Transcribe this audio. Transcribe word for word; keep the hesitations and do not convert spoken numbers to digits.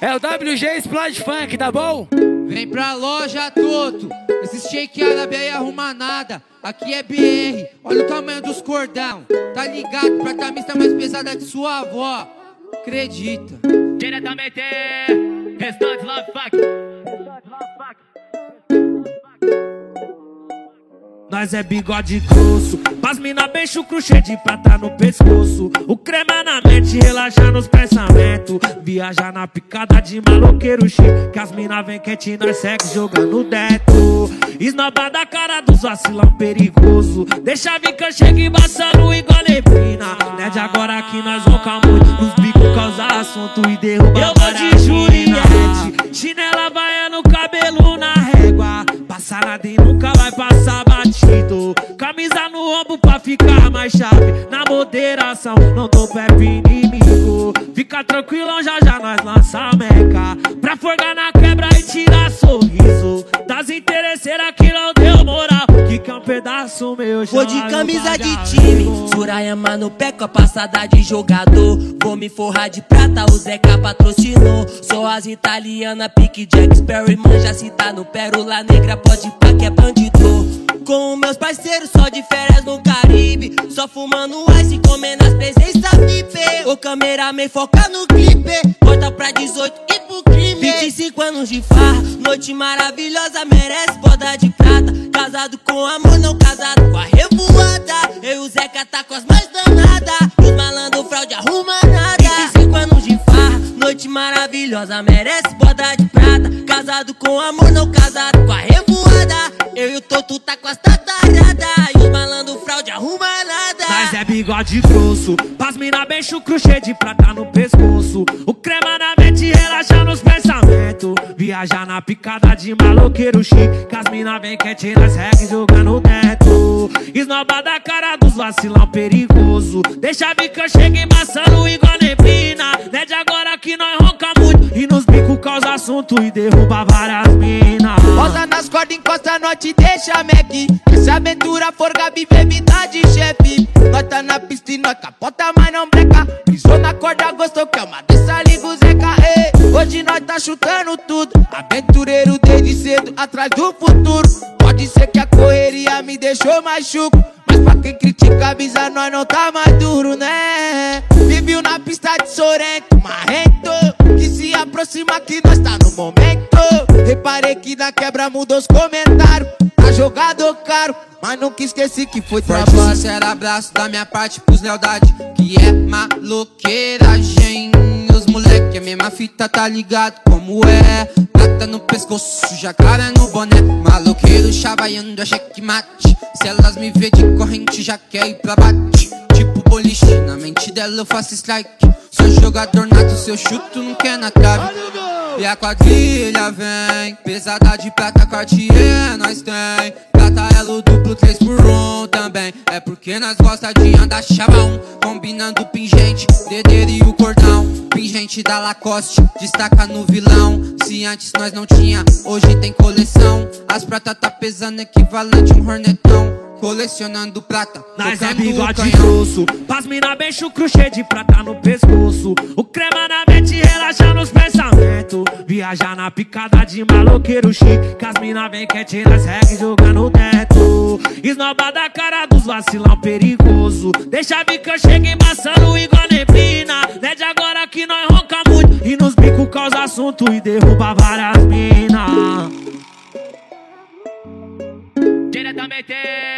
É o W G Splash Funk, tá bom? Vem pra loja, Totu. Esses shakeada bem arruma nada. Aqui é B R, olha o tamanho dos cordão. Tá ligado pra camisa mais pesada que sua avó. Acredita. Diretamente, restante love fuck. Nós é bigode grosso, mas mina bem chucro, cheio de prata no pescoço. O crema na mente, relaxa nos pensamentos. Viajar na picada de maloqueiro cheio, que as mina vem quente, nós segue jogando teto. Esnoba da cara dos vacilão perigoso. Deixa vir que eu chego embaçando igual neblina. Nede agora que nós vão calmo, nos bicos causar assunto e derrubar. Eu vou de Juliette, chinela baiana, cabelo na régua. Passarada e nunca vai passar batido. Camisa no ombro pra ficar mais chave. Na moderação, não dou pé pro inimigo. Fica tranquilão, já já nós lança a meca. Pra forgar na quebra e tirar sorriso. Das interesseiras que não deu moral. Que é um pedaço meu. Vou de camisa de time, Surayama no pé com a passada de jogador. Vou me forrar de prata, o Zeca patrocinou. Sou as italiana, pique Jacks, perry, manja. Se tá no pérola negra, pode pá que é bandido. Com meus parceiros, só de férias no Caribe. Só fumando ice, comendo as presenças V I P. O cameraman foca no clipe. Corta pra dezoito e pro crime. vinte e cinco anos de farra, noite maravilhosa, merece boda de prata. Casado com amor, não casado com a revoada. Eu e o Zeca tá com as mais danadas. Os malandro fraude arruma nada. vinte e cinco anos de farra, noite maravilhosa, merece boda de prata. Casado com amor, não casado com a revoada. Eu e o Totu tá com as tataradas. E os malandro fraude arruma nada. Mas é bigode grosso, pras mina bem chucro, cheio de prata no pescoço. O crema na mente, relaxa nos pensamentos. Viajar na picada de maloqueiro chique, que as mina bem quente, nós segue jogando teto. Esnoba da cara dos vacilão perigoso. Deixa vir que eu chego embaçando igual neblina. Nede agora que nós ronca muito e nos bico causa assunto e derruba várias mina. Rosa nas cordas, encosta, nós te deixa mec. Essa aventura forga, vive vida de chefe. Nós tá na pista e nós capota, mas não breca. Pisou na corda, gostou, que é uma dessa, liga o Zeca. Ei, hoje nós tá chutando tudo, aventureiro desde cedo, atrás do futuro. Pode ser que a correria me deixou mais chuco, mas pra quem critica avisa, nós não tá mais duro, né? Viviu na pista de Sorento, Marrento, que se aproxima que nós tá no momento. Reparei que na quebra mudou os comentários. Tá jogado caro, mas nunca esqueci que foi trabalho. Forte sincero abraço da minha parte pros Neodade, que é maloqueiragem. Os moleque, a mesma fita, tá ligado como é. Prata no pescoço, jacaré no boné. Maloqueiro chavaiando, é checkmate. Se elas me vê de corrente, já quer ir pra bate. Tipo boliche, na mente dela eu faço strike. Sou jogador nato, seu chuto não quer na trave. E a quadrilha vem, pesada de prata, Cartier nós tem. Prata elo duplo, três por um também. É porque nós gosta de andar chavão, combinando pingente, dedeiro e o cordão. Pingente da Lacoste, destaca no vilão. Se antes nós não tinha, hoje tem coleção. As prata tá pesando, equivalente um hornetão. Colecionando prata, nós é bigode grosso, pras mina bem chucro, cheio de prata no pescoço. O crema na mente, relaxa nos pensamentos. Viajar na picada de maloqueiro chique, que as mina vem quente, nós segue jogando teto. Esnoba da cara dos vacilão perigoso. Deixa vir que eu chego embaçando igual neblina. Nede agora que nós ronca muito e nos bico causa assunto e derruba várias mina. Diretamente